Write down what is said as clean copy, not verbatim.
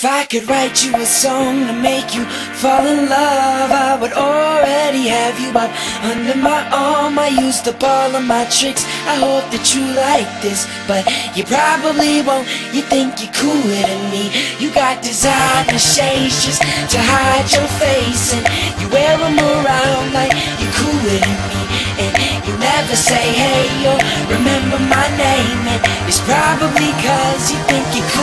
If I could write you a song to make you fall in love, I would already have you up under my arm. I used up all of my tricks, I hope that you like this, but you probably won't. You think you're cooler than me, you got designer shades just to hide your face, and you wear them around like you're cooler than me, and you never say hey or remember my name, and it's probably cause you think you're cooler.